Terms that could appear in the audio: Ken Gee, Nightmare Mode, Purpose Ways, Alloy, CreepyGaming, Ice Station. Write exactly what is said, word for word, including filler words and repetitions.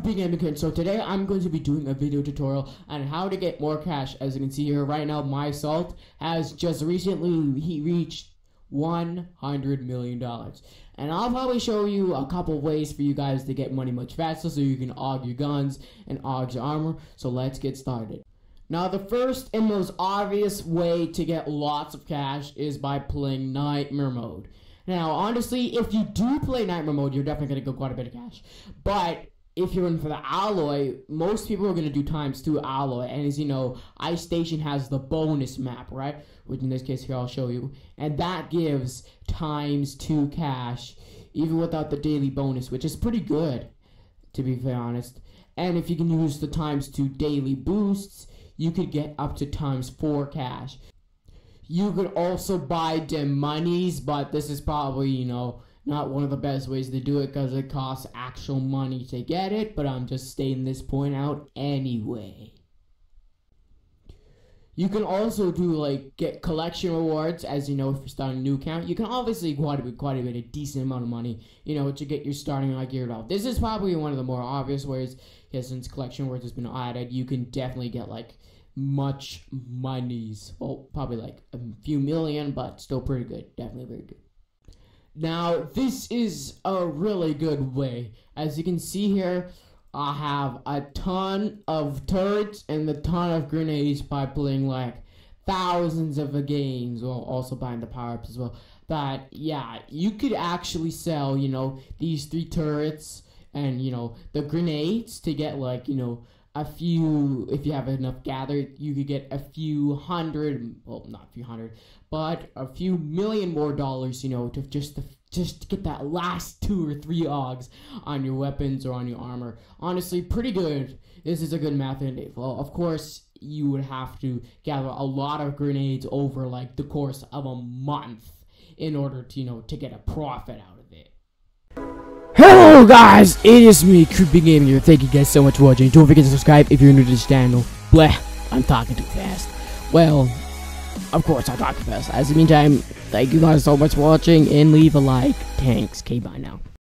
CreepyGaming. So today I'm going to be doing a video tutorial on how to get more cash. As you can see here right now, my salt has just recently he reached one hundred million dollars, and I'll probably show you a couple ways for you guys to get money much faster so you can aug your guns and aug your armor. So let's get started. Now, the first and most obvious way to get lots of cash is by playing Nightmare Mode. Now, honestly, if you do play Nightmare Mode, you're definitely going to go quite a bit of cash. But if you're in for the Alloy, most people are going to do times two Alloy. And as you know, Ice Station has the bonus map, right? Which in this case here, I'll show you. And that gives times two cash, even without the daily bonus, which is pretty good, to be very honest. And if you can use the times two daily boosts, you could get up to times four cash. You could also buy dem monies, but this is probably, you know, not one of the best ways to do it because it costs actual money to get it, but I'm just stating this point out anyway. You can also do, like, get collection rewards. As you know, if you're starting a new account, you can obviously quite a bit, quite a bit, a decent amount of money, you know, to get your starting like geared off. This is probably one of the more obvious ways, because since collection rewards has been added, you can definitely get, like, much monies. Well, probably, like, a few million, but still pretty good. Definitely very good. Now, this is a really good way. As you can see here, I have a ton of turrets and a ton of grenades by playing like thousands of the games while also buying the power-ups as well. But yeah, you could actually sell, you know, these three turrets and, you know, the grenades to get like, you know, a few, if you have enough gathered, you could get a few hundred, well, not a few hundred, but a few million more dollars, you know, to just to, just to get that last two or three augs on your weapons or on your armor. Honestly, pretty good. This is a good math and date. Well, of course, you would have to gather a lot of grenades over, like, the course of a month in order to, you know, to get a profit out of it. Hello guys, it is me, CreepyGaming here. Thank you guys so much for watching. Don't forget to subscribe if you're new to this channel. Bleh, I'm talking too fast. Well, of course I'm talking fast. As in the meantime, thank you guys so much for watching and leave a like. Thanks, okay, bye now.